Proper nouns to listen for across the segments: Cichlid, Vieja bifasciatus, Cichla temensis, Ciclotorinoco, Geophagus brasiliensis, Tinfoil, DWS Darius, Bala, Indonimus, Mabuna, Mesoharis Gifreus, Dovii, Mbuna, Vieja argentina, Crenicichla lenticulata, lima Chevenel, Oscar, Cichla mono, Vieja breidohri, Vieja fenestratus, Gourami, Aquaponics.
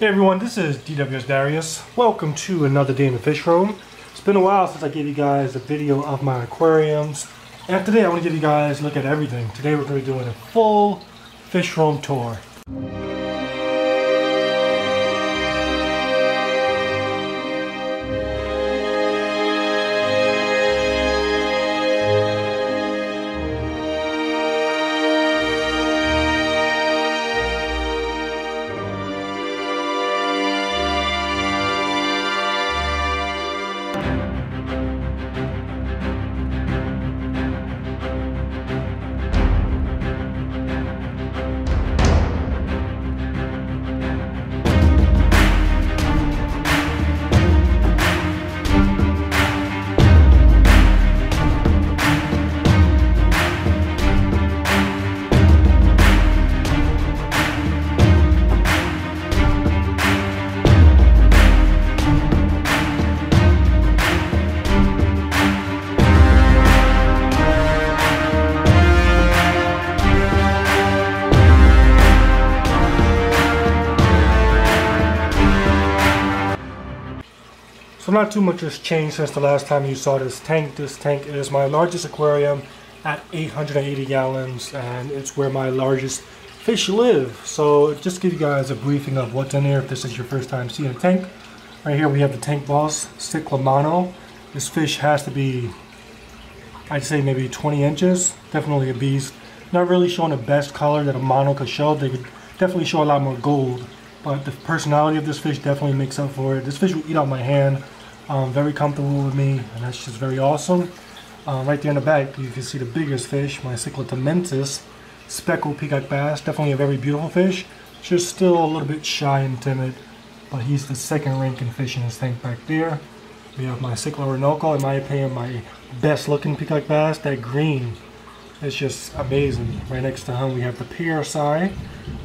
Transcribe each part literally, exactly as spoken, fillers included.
Hey everyone, this is D W S Darius. Welcome to another day in the fish room. It's been a while since I gave you guys a video of my aquariums, and today I want to give you guys a look at everything. Today we're going to be doing a full fish room tour. So not too much has changed since the last time you saw this tank. This tank is my largest aquarium at eight hundred eighty gallons, and it's where my largest fish live. So just give you guys a briefing of what's in there if this is your first time seeing a tank. Right here we have the tank boss, Cichla mono. This fish has to be, I'd say maybe twenty inches. Definitely a beast. Not really showing the best color that a mono could show. They could definitely show a lot more gold. But the personality of this fish definitely makes up for it. This fish will eat out my hand. Um, very comfortable with me, and that's just very awesome. Uh, right there in the back, you can see the biggest fish, my Cichla temensis, speckled peacock bass. Definitely a very beautiful fish. Just still a little bit shy and timid, but he's the second ranking fish in his tank back there. We have my Ciclotorinoco, in my opinion, my best looking peacock bass. That green is just amazing. Right next to him, we have the parasite.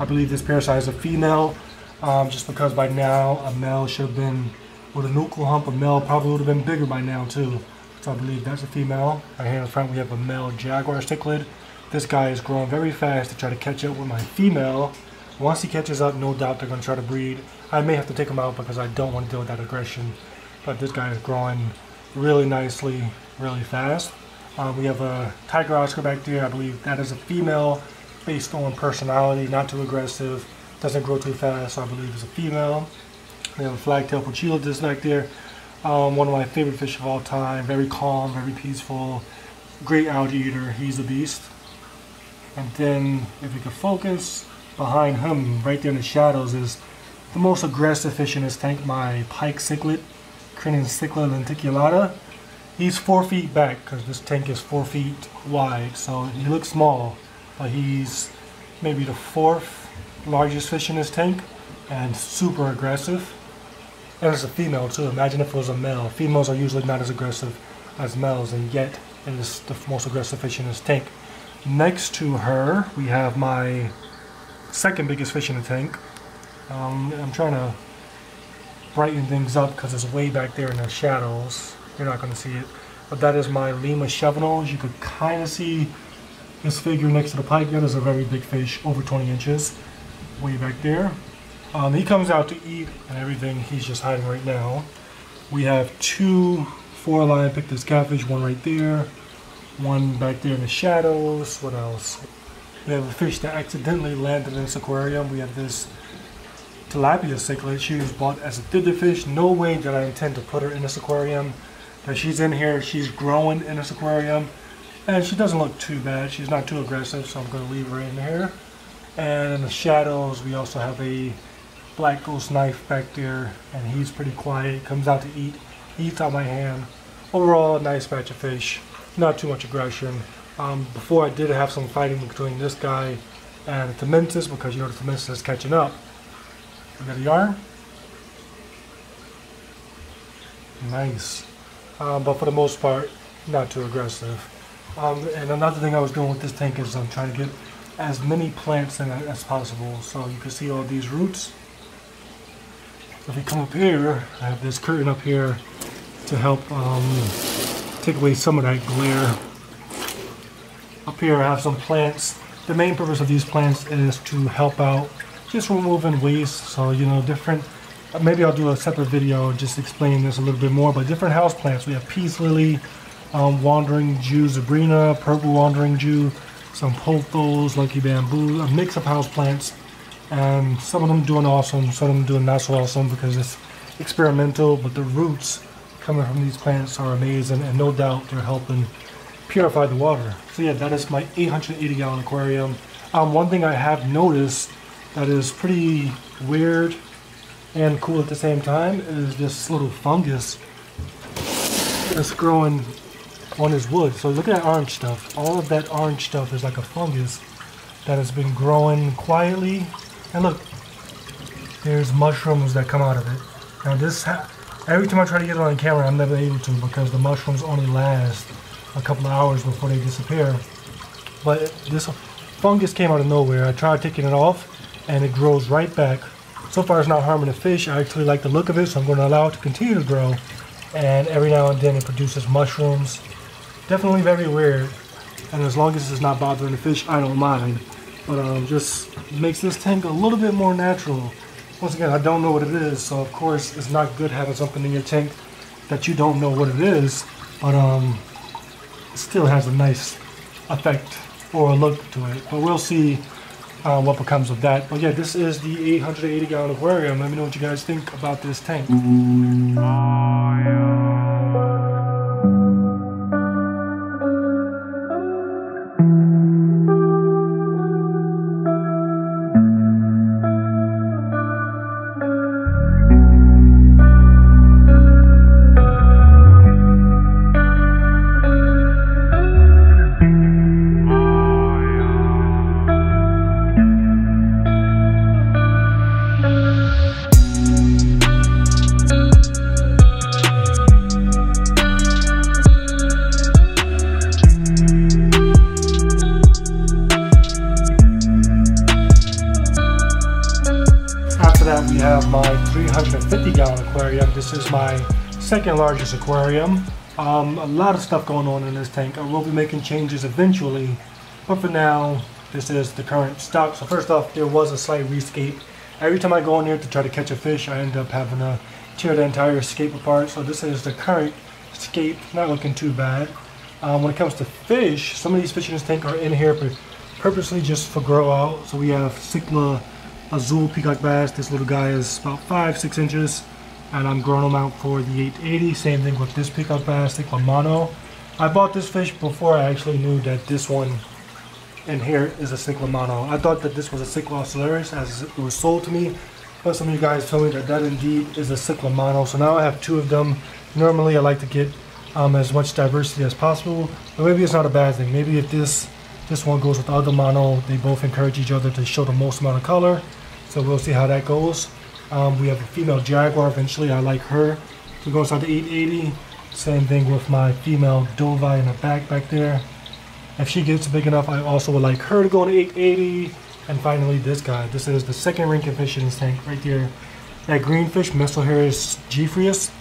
I believe this parasite is a female, um, just because by now a male should have been. With a nuchal hump, a male probably would have been bigger by now too. So I believe that's a female. Right here in front we have a male jaguar cichlid. This guy is growing very fast to try to catch up with my female. Once he catches up, no doubt they're going to try to breed. I may have to take him out because I don't want to deal with that aggression. But this guy is growing really nicely, really fast. Uh, we have a tiger oscar back there. I believe that is a female based on personality, not too aggressive, doesn't grow too fast, so I believe it's a female. We have a flagtail pochila just back there. Um, one of my favorite fish of all time. Very calm, very peaceful. Great algae eater. He's a beast. And then, if we could focus, behind him, right there in the shadows, is the most aggressive fish in this tank, my pike cichlid, Crenicichla lenticulata. He's four feet back, because this tank is four feet wide, so he looks small. But he's maybe the fourth largest fish in this tank, and super aggressive. And it's a female too. Imagine if it was a male. Females are usually not as aggressive as males, and yet it is the most aggressive fish in this tank. Next to her, we have my second biggest fish in the tank. Um, I'm trying to brighten things up because it's way back there in the shadows. You're not going to see it. But that is my Lima Chevenel. You could kind of see this figure next to the pike. That is a very big fish, over twenty inches, way back there. Um, he comes out to eat and everything. He's just hiding right now. We have two four-line pictus catfish, one right there, one back there in the shadows. What else? We have a fish that accidentally landed in this aquarium. We have this tilapia cichlid. She was bought as a thither fish. No way did I intend to put her in this aquarium. But she's in here. She's growing in this aquarium. And she doesn't look too bad. She's not too aggressive, so I'm going to leave her in here. And in the shadows, we also have a black ghost knife back there, and he's pretty quiet. Comes out to eat, eats out my hand. Overall, a nice batch of fish, not too much aggression. Um, before I did have some fighting between this guy and the temensis, because you know the temensis is catching up. There they are. Nice. Um, but for the most part, not too aggressive. Um, and another thing I was doing with this tank is I'm trying to get as many plants in it as possible. So you can see all these roots. If we come up here, I have this curtain up here to help um, take away some of that glare. Up here I have some plants. The main purpose of these plants is to help out just removing waste. So, you know, different, maybe I'll do a separate video just explaining this a little bit more, but different house plants. We have peace lily, um, wandering Jew, Zebrina, purple wandering Jew, some pothos, lucky bamboo, a mix of house plants. And some of them doing awesome, some of them doing not so awesome because it's experimental, but the roots coming from these plants are amazing, and no doubt they're helping purify the water. So yeah, that is my eight hundred eighty gallon aquarium. Um, one thing I have noticed that is pretty weird and cool at the same time is this little fungus that's growing on his wood. So look at that orange stuff. All of that orange stuff is like a fungus that has been growing quietly. And look, there's mushrooms that come out of it. Now this, ha every time I try to get it on camera, I'm never able to because the mushrooms only last a couple of hours before they disappear. But this fungus came out of nowhere. I tried taking it off and it grows right back. So far it's not harming the fish. I actually like the look of it, so I'm going to allow it to continue to grow. And every now and then it produces mushrooms. Definitely very weird. And as long as it's not bothering the fish, I don't mind. But um, just makes this tank a little bit more natural. Once again, I don't know what it is, so of course it's not good having something in your tank that you don't know what it is, but um, it still has a nice effect or a look to it. But we'll see uh, what becomes of that. But yeah, this is the eight hundred eighty gallon aquarium. Let me know what you guys think about this tank. This is my second largest aquarium. Um, a lot of stuff going on in this tank. I will be making changes eventually, but for now, this is the current stock. So first off, there was a slight rescape. Every time I go in here to try to catch a fish, I end up having to tear the entire scape apart. So this is the current scape, not looking too bad. Um, when it comes to fish, some of these fish in this tank are in here purposely just for grow out. So we have Cichla Azul peacock bass. This little guy is about five, six inches. And I'm growing them out for the eight eighty. Same thing with this peacock bass, Cichla mono. I bought this fish before I actually knew that this one in here is a Cichla mono. I thought that this was a Cichla auxiliaris as it was sold to me, but some of you guys told me that that indeed is a Cichla mono. So now I have two of them. Normally I like to get um, as much diversity as possible, but maybe it's not a bad thing. Maybe if this this one goes with the other mono, they both encourage each other to show the most amount of color. So we'll see how that goes. Um, we have a female jaguar eventually. I like her. She goes out to eight eighty. Same thing with my female Dovii in the back back there. If she gets big enough, I also would like her to go to eight eighty. And finally, this guy. This is the second Rankin fish in this tank right there. That green fish, Mesoharis Gifreus.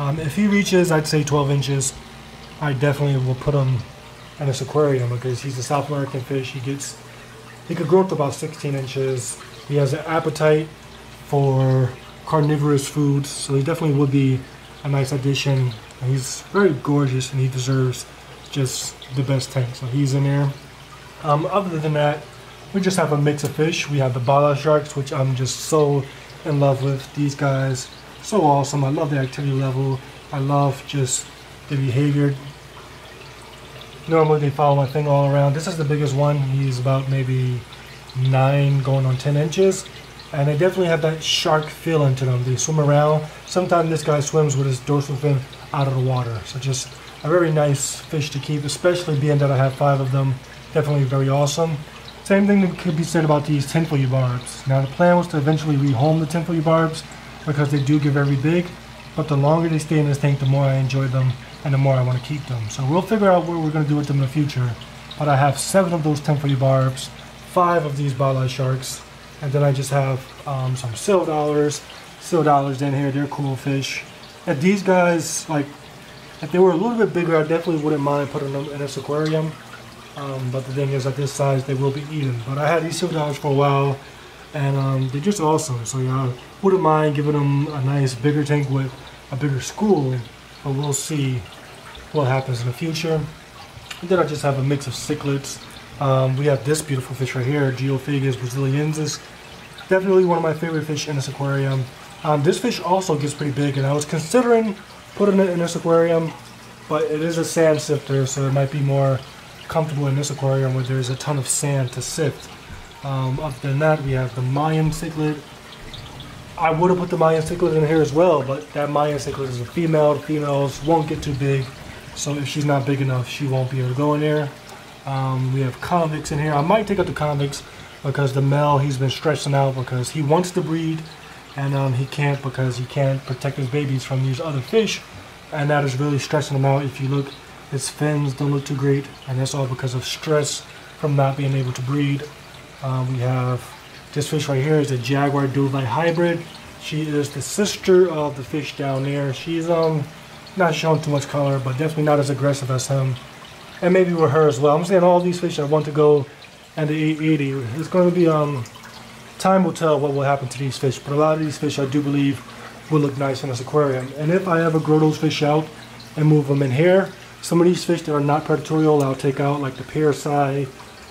Um, if he reaches, I'd say twelve inches, I definitely will put him in this aquarium because he's a South American fish. He gets, he could grow up to about sixteen inches. He has an appetite for carnivorous foods, so he definitely would be a nice addition. He's very gorgeous and he deserves just the best tank, so he's in there. Um, other than that, we just have a mix of fish. We have the bala sharks, which I'm just so in love with. These guys, so awesome. I love the activity level. I love just the behavior. Normally they follow my thing all around. This is the biggest one. He's about maybe nine going on ten inches. And they definitely have that shark feeling to them. They swim around. Sometimes this guy swims with his dorsal fin out of the water. So just a very nice fish to keep, especially being that I have five of them. Definitely very awesome. Same thing that could be said about these tinfoil barbs. Now the plan was to eventually rehome the tinfoil barbs because they do get very big. But the longer they stay in this tank, the more I enjoy them and the more I want to keep them. So we'll figure out what we're going to do with them in the future. But I have seven of those tinfoil barbs, five of these bala sharks. And then I just have um, some seal dollars, seal dollars in here. They're cool fish. And these guys, like, if they were a little bit bigger, I definitely wouldn't mind putting them in this aquarium. Um, but the thing is, at this size, they will be eaten. But I had these seal dollars for a while, and um, they're just awesome. So y'all wouldn't mind giving them a nice bigger tank with a bigger school, but we'll see what happens in the future. And then I just have a mix of cichlids. Um, we have this beautiful fish right here, Geophagus brasiliensis. Definitely one of my favorite fish in this aquarium. Um, this fish also gets pretty big, and I was considering putting it in this aquarium, but it is a sand sifter, so it might be more comfortable in this aquarium where there's a ton of sand to sift. Um, other than that, we have the Mayan cichlid. I would have put the Mayan cichlid in here as well, but that Mayan cichlid is a female. The females won't get too big, so if she's not big enough, she won't be able to go in there. Um, we have convicts in here. I might take out the convicts, because the male, he's been stressing out because he wants to breed, and um, he can't because he can't protect his babies from these other fish, and that is really stressing him out. If you look, his fins don't look too great, and that's all because of stress from not being able to breed. Uh, we have this fish right here is a jaguar Dovii hybrid. She is the sister of the fish down there. She's um not showing too much color, but definitely not as aggressive as him, and maybe with her as well. I'm saying all these fish that want to go and the eight eighty. It's going to be, um, time will tell what will happen to these fish, but a lot of these fish I do believe will look nice in this aquarium. And if I ever grow those fish out and move them in here, some of these fish that are not predatorial I'll take out, like the piercei,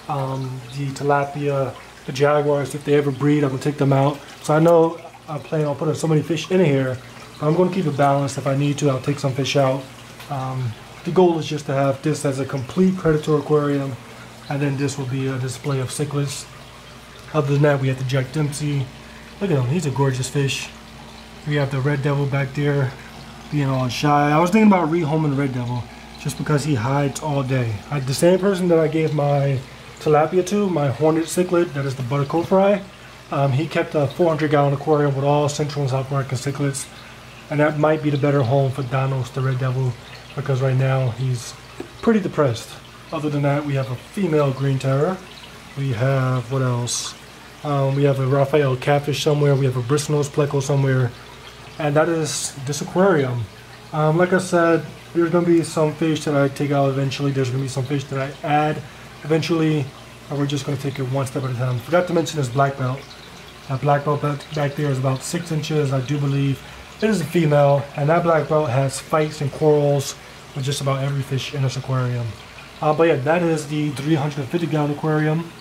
um, the tilapia, the jaguars. If they ever breed, I'm going to take them out. So I know I plan on putting so many fish in here, but I'm going to keep it balanced. If I need to, I'll take some fish out. Um, the goal is just to have this as a complete predator aquarium. And then this will be a display of cichlids. Other than that, we have the Jack Dempsey. Look at him, he's a gorgeous fish. We have the Red Devil back there being all shy. I was thinking about rehoming the Red Devil just because he hides all day. I, the same person that I gave my tilapia to, my hornet cichlid, that is the Buttercopri, um, he kept a four hundred gallon aquarium with all Central and South American cichlids. And that might be the better home for Danos, the Red Devil, because right now he's pretty depressed. Other than that, we have a female green terror. We have, what else? Um, we have a Raphael catfish somewhere. We have a bristlenose pleco somewhere. And that is this aquarium. Um, like I said, there's going to be some fish that I take out eventually. There's going to be some fish that I add eventually. And we're just going to take it one step at a time. Forgot to mention this black belt. That black belt back there is about six inches, I do believe. It is a female. And that black belt has fights and quarrels with just about every fish in this aquarium. Uh, but yeah, that is the three hundred fifty gallon aquarium.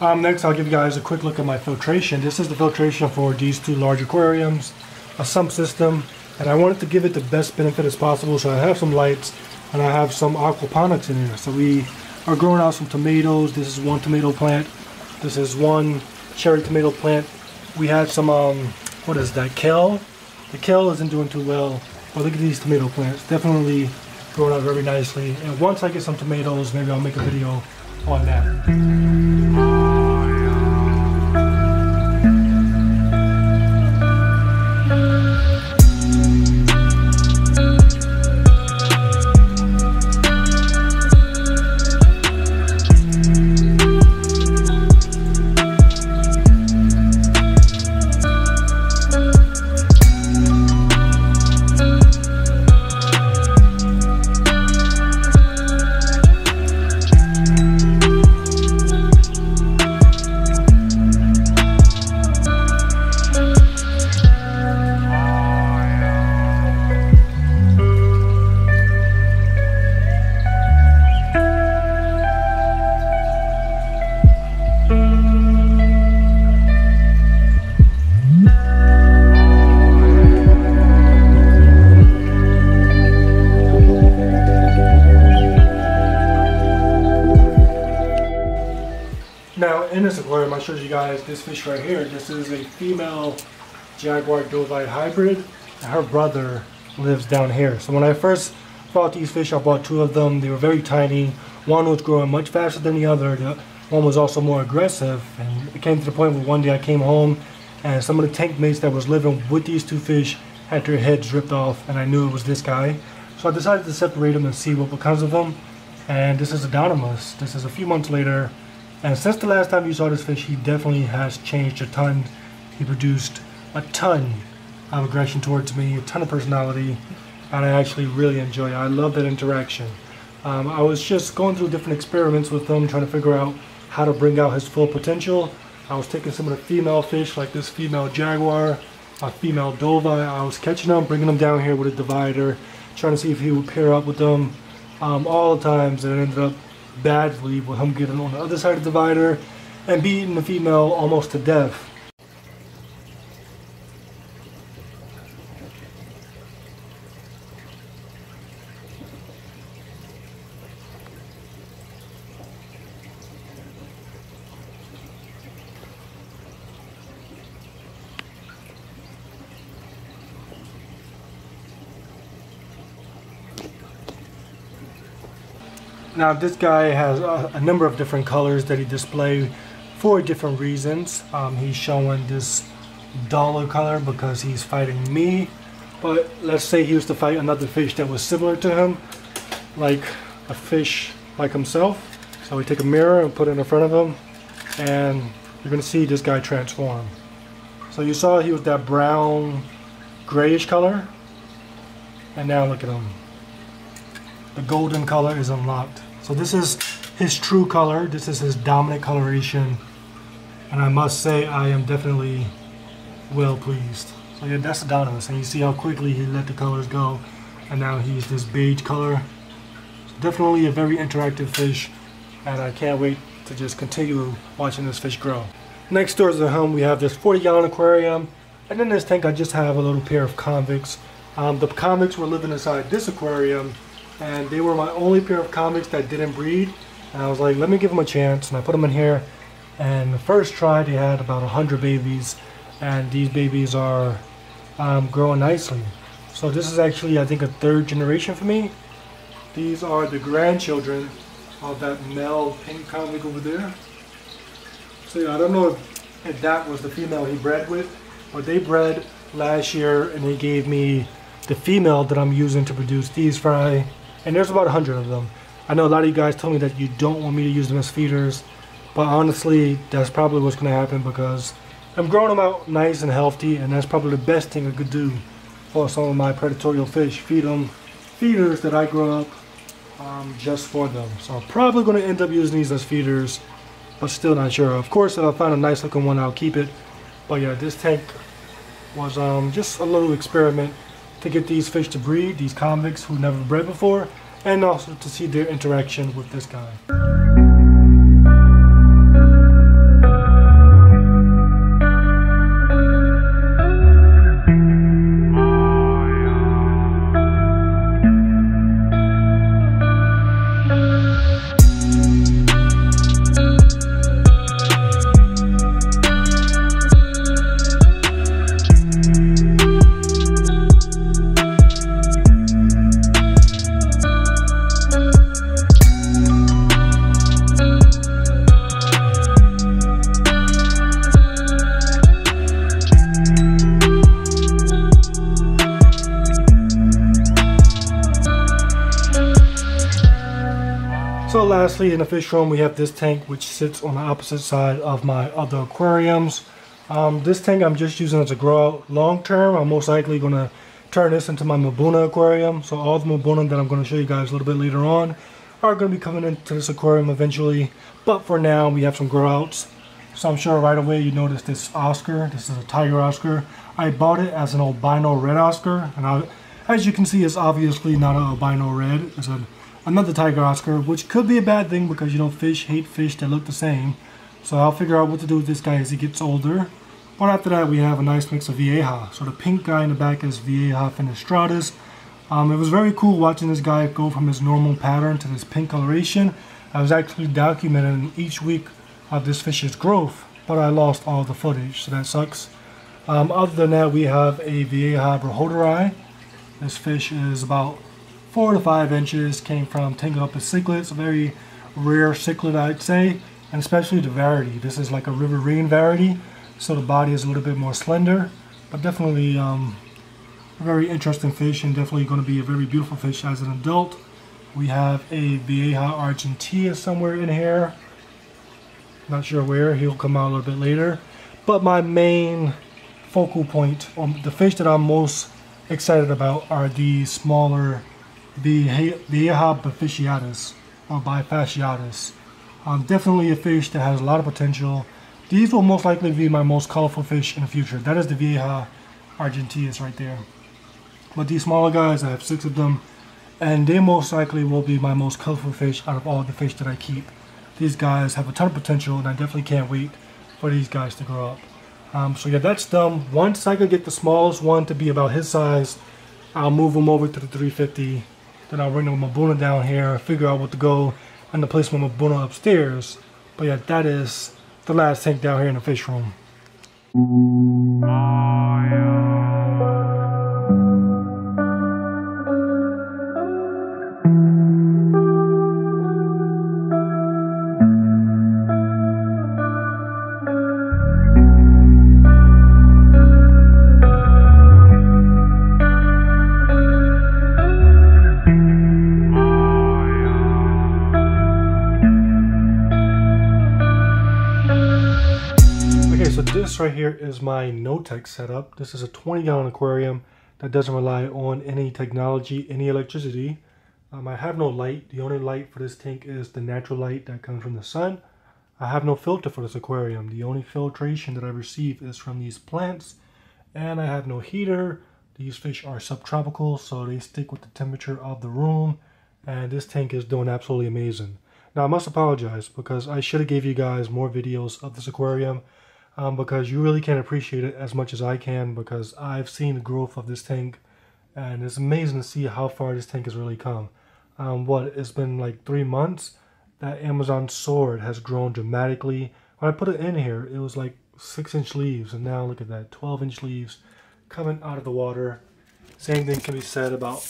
Um, next, I'll give you guys a quick look at my filtration. This is the filtration for these two large aquariums, a sump system, and I wanted to give it the best benefit as possible. So I have some lights, and I have some aquaponics in here. So we are growing out some tomatoes. This is one tomato plant. This is one cherry tomato plant. We had some, um, what is that, kale? The kale isn't doing too well, but look at these tomato plants. Definitely growing out very nicely, and once I get some tomatoes, maybe I'll make a video on that. I showed you guys this fish right here. This is a female jaguar Dovii hybrid. Her brother lives down here. So when I first bought these fish, I bought two of them. They were very tiny. One was growing much faster than the other. The one was also more aggressive. And it came to the point where one day I came home and some of the tank mates that was living with these two fish had their heads ripped off, and I knew it was this guy. So I decided to separate them and see what becomes of them. And this is Indonimus. This is a few months later. And since the last time you saw this fish, he definitely has changed a ton. He produced a ton of aggression towards me, a ton of personality, and I actually really enjoy it. I love that interaction. Um, I was just going through different experiments with him, trying to figure out how to bring out his full potential. I was taking some of the female fish, like this female jaguar, a female dovii. I was catching them, bringing them down here with a divider, trying to see if he would pair up with them um, all the times, and it ended up badly with him getting on the other side of the divider and beating the female almost to death. Now this guy has a, a number of different colors that he displays for different reasons. Um, he's showing this duller color because he's fighting me, but let's say he was to fight another fish that was similar to him, like a fish like himself. So we take a mirror and put it in front of him, and you're going to see this guy transform. So you saw he was that brown grayish color, and now look at him. The golden color is unlocked. So this is his true color. This is his dominant coloration. And I must say I am definitely well pleased. So yeah, that's Indonimus. And you see how quickly he let the colors go. And now he's this beige color. So definitely a very interactive fish. And I can't wait to just continue watching this fish grow. Next door to the home we have this forty gallon aquarium. And in this tank I just have a little pair of convicts. Um, the convicts were living inside this aquarium, and they were my only pair of convicts that didn't breed, and I was like, let me give them a chance, and I put them in here, and the first try they had about one hundred babies, and these babies are um, growing nicely. So this is actually, I think, a third generation for me. These are the grandchildren of that male pink convict over there. So yeah, I don't know if, if that was the female he bred with, but they bred last year, and they gave me the female that I'm using to produce these fry. And there's about a hundred of them. I know a lot of you guys told me that you don't want me to use them as feeders, but honestly, that's probably what's going to happen because I'm growing them out nice and healthy, and that's probably the best thing I could do for some of my predatorial fish. Feed them feeders that I grow up um, just for them. So I'm probably going to end up using these as feeders, but still not sure. Of course, if I find a nice looking one, I'll keep it. But yeah, this tank was um, just a little experiment to get these fish to breed, these convicts who never bred before, and also to see their interaction with this guy. So lastly, in the fish room, we have this tank which sits on the opposite side of my other aquariums. Um, this tank I'm just using as a grow out long term. I'm most likely going to turn this into my Mabuna aquarium. So all the Mabuna that I'm going to show you guys a little bit later on are going to be coming into this aquarium eventually. But for now, we have some grow outs. So I'm sure right away you notice this Oscar. This is a tiger Oscar. I bought it as an albino red Oscar. And I, as you can see, it's obviously not an albino red. It's a another tiger Oscar, which could be a bad thing because, you know, fish hate fish that look the same. So I'll figure out what to do with this guy as he gets older. But after that, we have a nice mix of Vieja. So the pink guy in the back is Vieja fenestratus. Um, it was very cool watching this guy go from his normal pattern to this pink coloration. I was actually documenting each week of this fish's growth, but I lost all the footage, so that sucks. Um, other than that, we have a Vieja breidohri. This fish is about four to five inches, came from Tingupa cichlid. It's a very rare cichlid, I'd say, and especially the variety. This is like a riverine variety, so the body is a little bit more slender, but definitely um, a very interesting fish, and definitely going to be a very beautiful fish as an adult. We have a Vieja argentina somewhere in here. Not sure where, he'll come out a little bit later. But my main focal point, on the fish that I'm most excited about, are the smaller Vieja bifasciatus or bifasciatus. Um, definitely a fish that has a lot of potential, These will most likely be my most colorful fish in the future. That is the Vieja argentina right there. But these smaller guys, I have six of them, and they most likely will be my most colorful fish out of all the fish that I keep. These guys have a ton of potential, and I definitely can't wait for these guys to grow up. Um, so yeah, that's done. Once I could get the smallest one to be about his size, I'll move him over to the three fifty. Then I'll bring the Mabuna down here, figure out what to go, and to place my Mabuna upstairs. But yeah, that is the last tank down here in the fish room. Oh, yeah. This right here is my no-tech setup. This is a twenty gallon aquarium that doesn't rely on any technology, any electricity. Um, I have no light. The only light for this tank is the natural light that comes from the sun. I have no filter for this aquarium. The only filtration that I receive is from these plants, and I have no heater. These fish are subtropical, so they stick with the temperature of the room, and this tank is doing absolutely amazing. Now I must apologize because I should have gave you guys more videos of this aquarium. Um, because you really can't appreciate it as much as I can, because I've seen the growth of this tank, and it's amazing to see how far this tank has really come. Um, what, it's been like three months? That Amazon sword has grown dramatically. When I put it in here, it was like six inch leaves, and now look at that, twelve inch leaves coming out of the water. Same thing can be said about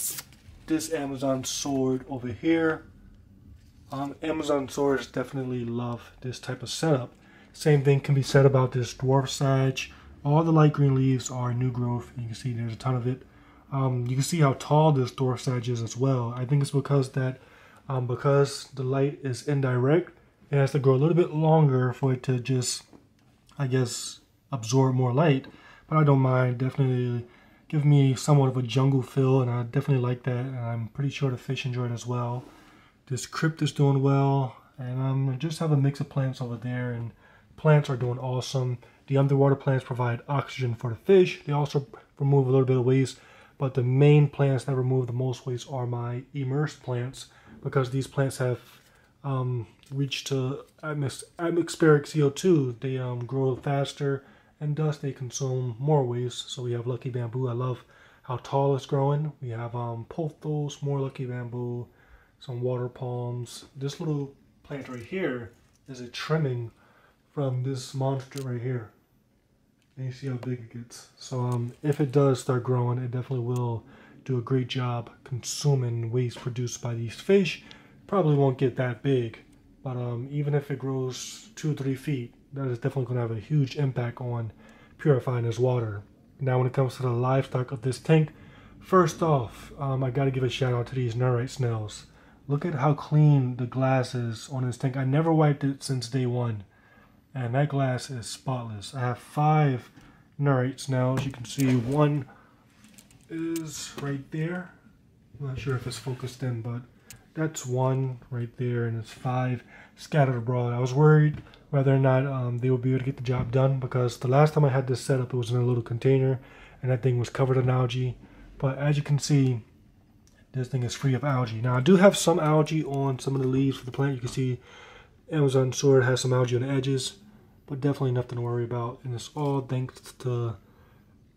this Amazon sword over here. Um, Amazon swords definitely love this type of setup. Same thing can be said about this dwarf sage. All the light green leaves are new growth. You can see there's a ton of it. Um, you can see how tall this dwarf sage is as well. I think it's because that, um, because the light is indirect, it has to grow a little bit longer for it to just, I guess, absorb more light. But I don't mind. Definitely give me somewhat of a jungle feel, and I definitely like that. And I'm pretty sure the fish enjoy it as well. This crypt is doing well, and um, I just have a mix of plants over there, and plants are doing awesome. The underwater plants provide oxygen for the fish. They also remove a little bit of waste, but the main plants that remove the most waste are my immersed plants, because these plants have um, reached to atmos atmospheric C O two. They um, grow faster, and thus they consume more waste. So we have Lucky Bamboo. I love how tall it's growing. We have um, pothos, more Lucky Bamboo, some water palms. This little plant right here is a trimming from this monster right here, and you see how big it gets. So um, if it does start growing, it definitely will do a great job consuming waste produced by these fish. Probably won't get that big, but um, even if it grows two, three feet, that is definitely going to have a huge impact on purifying this water. Now when it comes to the livestock of this tank, first off, um, I got to give a shout out to these nerite snails. Look at how clean the glass is on this tank. I never wiped it since day one, and that glass is spotless. I have five nerite snails. You can see one is right there. I'm not sure if it's focused in, but that's one right there, and it's five scattered abroad. I was worried whether or not um, they would be able to get the job done, because the last time I had this set up, it was in a little container, and that thing was covered in algae. But as you can see, this thing is free of algae. Now I do have some algae on some of the leaves of the plant. You can see Amazon sword has some algae on the edges, but definitely nothing to worry about, and it's all thanks to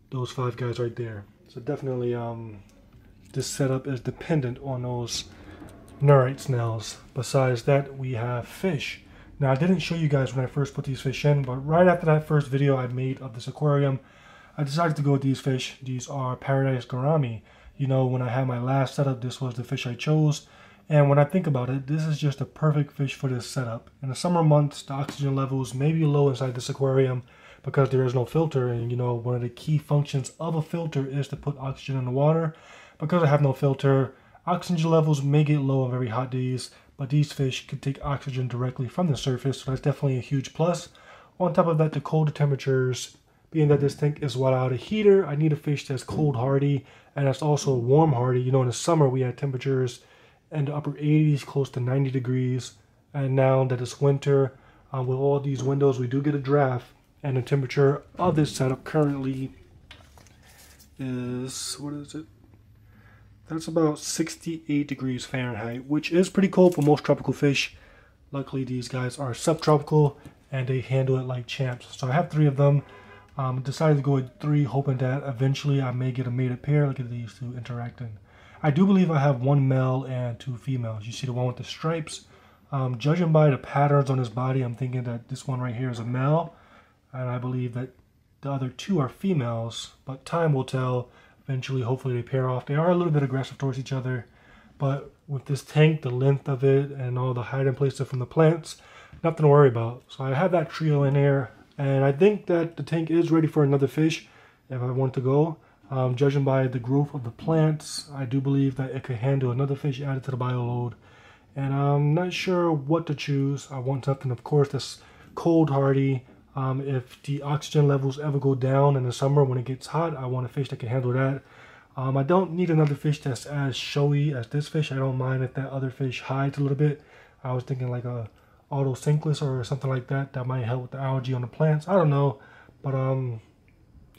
those five guys right there. So definitely um, this setup is dependent on those nerite snails. Besides that, we have fish. Now I didn't show you guys when I first put these fish in, but right after that first video I made of this aquarium, I decided to go with these fish. These are Paradise Gourami. You know, when I had my last setup, this was the fish I chose. And when I think about it, this is just a perfect fish for this setup. In the summer months, the oxygen levels may be low inside this aquarium because there is no filter. And you know, one of the key functions of a filter is to put oxygen in the water. Because I have no filter, oxygen levels may get low on very hot days, but these fish can take oxygen directly from the surface, so that's definitely a huge plus. On top of that, the colder temperatures, being that this tank is without a heater, I need a fish that's cold hardy, and that's also warm hardy. You know, in the summer we had temperatures in the upper eighties, close to ninety degrees, and now that it's winter, Uh, with all these windows, we do get a draft, and the temperature of this setup currently is, what is it? That's about sixty-eight degrees Fahrenheit, which is pretty cold for most tropical fish. Luckily, these guys are subtropical, and they handle it like champs. So I have three of them. Um, decided to go with three, hoping that eventually I may get a mated pair. Look at these two interacting. I do believe I have one male and two females. You see the one with the stripes. Um, judging by the patterns on his body, I'm thinking that this one right here is a male, and I believe that the other two are females, but time will tell. Eventually, hopefully, they pair off. They are a little bit aggressive towards each other, but with this tank, the length of it, and all the hide and places from the plants, nothing to worry about. So I have that trio in there, and I think that the tank is ready for another fish if I want to go. Um, judging by the growth of the plants, I do believe that it could handle another fish added to the bioload. And I'm not sure what to choose. I want something, of course, that's cold hardy. Um, if the oxygen levels ever go down in the summer when it gets hot, I want a fish that can handle that. Um, I don't need another fish that's as showy as this fish. I don't mind if that other fish hides a little bit. I was thinking like a autosynclus or something like that. That might help with the algae on the plants. I don't know. But um,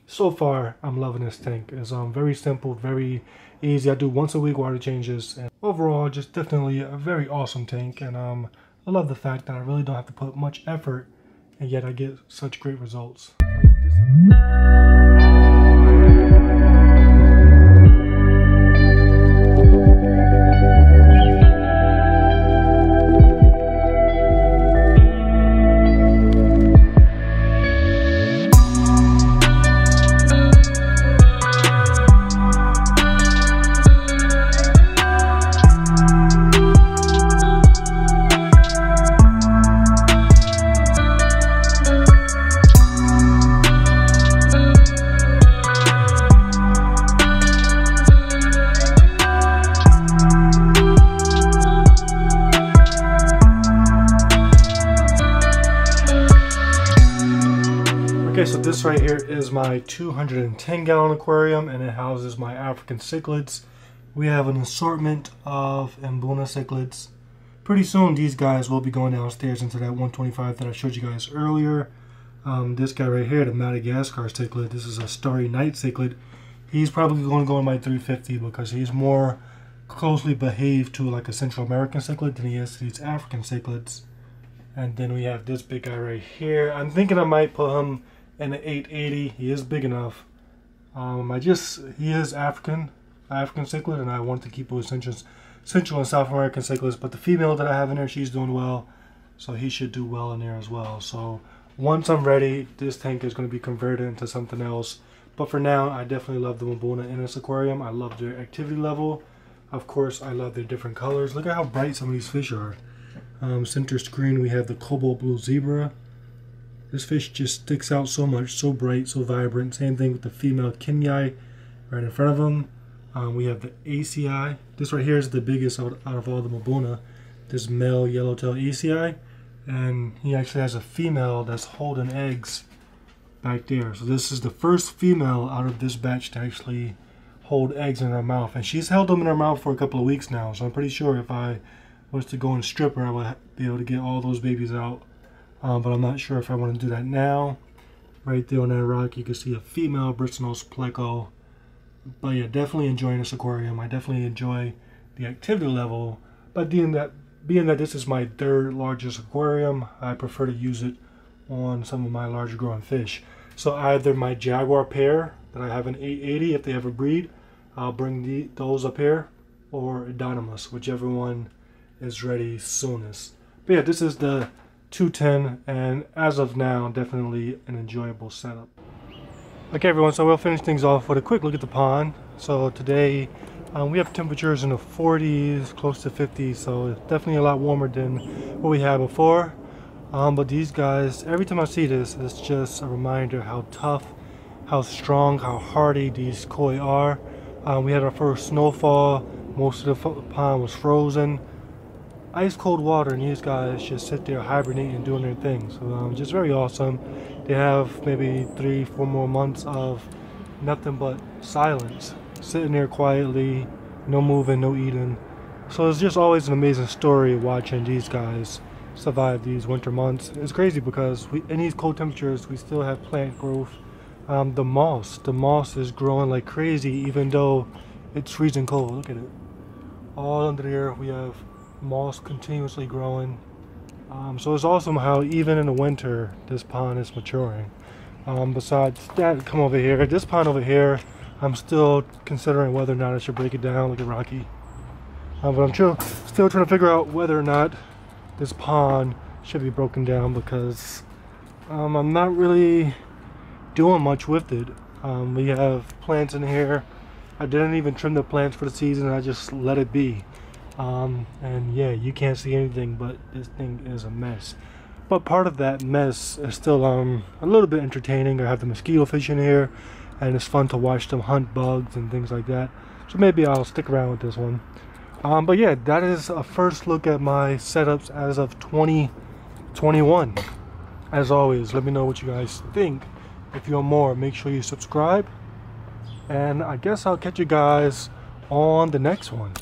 so far, I'm loving this tank. It's um, very simple, very easy. I do once a week water changes. And overall, just definitely a very awesome tank. And um, I love the fact that I really don't have to put much effort, and yet I get such great results. This right here is my two hundred ten gallon aquarium, and it houses my African cichlids. We have an assortment of Embuna cichlids. Pretty soon these guys will be going downstairs into that one twenty-five that I showed you guys earlier. Um, this guy right here, the Madagascar cichlid, this is a Starry Night cichlid. He's probably going to go in my three fifty because he's more closely behaved to like a Central American cichlid than he is to these African cichlids. And then we have this big guy right here. I'm thinking I might put him and an eight eighty, he is big enough. Um, I just, he is African, African cichlid, and I want to keep with Central and South American cichlids, but the female that I have in there, she's doing well, so he should do well in there as well. So once I'm ready, this tank is going to be converted into something else. But for now, I definitely love the Mbuna in this aquarium. I love their activity level. Of course, I love their different colors. Look at how bright some of these fish are. Um, center screen, we have the cobalt blue zebra. This fish just sticks out so much, so bright, so vibrant. Same thing with the female Kenyai right in front of him. Um, we have the A C I. This right here is the biggest out, out of all the Mbuna. This male yellowtail A C I. And he actually has a female that's holding eggs back there. So this is the first female out of this batch to actually hold eggs in her mouth. And she's held them in her mouth for a couple of weeks now. So I'm pretty sure if I was to go and strip her, I would be able to get all those babies out. Um, but I'm not sure if I want to do that now. Right there on that rock, you can see a female bristlenose pleco. But yeah, definitely enjoying this aquarium. I definitely enjoy the activity level. But being that, being that this is my third largest aquarium, I prefer to use it on some of my larger growing fish. So either my jaguar pair that I have in eight eighty, if they ever breed, I'll bring the, those up here, or Indonimus, whichever one is ready soonest. But yeah, this is the two ten, and as of now, definitely an enjoyable setup. Okay everyone, so we'll finish things off with a quick look at the pond. So today um, we have temperatures in the forties, close to fifty, so it's definitely a lot warmer than what we had before. Um, but these guys, every time I see this, it's just a reminder how tough, how strong, how hardy these koi are. Um, we had our first snowfall, most of the pond was frozen. Ice cold water, and these guys just sit there hibernating and doing their thing. So um, just very awesome. They have maybe three, four more months of nothing but silence, sitting there quietly, no moving, no eating. So it's just always an amazing story watching these guys survive these winter months. It's crazy because we, in these cold temperatures, we still have plant growth. Um, the moss, the moss is growing like crazy, even though it's freezing cold. Look at it. All under here, we have moss continuously growing. Um, so it's awesome how even in the winter, this pond is maturing. Um, besides that, come over here. This pond over here, I'm still considering whether or not I should break it down. Look at Rocky. Um, but I'm still, still trying to figure out whether or not this pond should be broken down, because um, I'm not really doing much with it. Um, we have plants in here. I didn't even trim the plants for the season. I just let it be. Um, and yeah, you can't see anything, but this thing is a mess. But part of that mess is still um, a little bit entertaining. I have the mosquito fish in here, and it's fun to watch them hunt bugs and things like that. So maybe I'll stick around with this one. Um, but yeah, that is a first look at my setups as of twenty twenty-one. As always, let me know what you guys think. If you want more, make sure you subscribe. And I guess I'll catch you guys on the next one.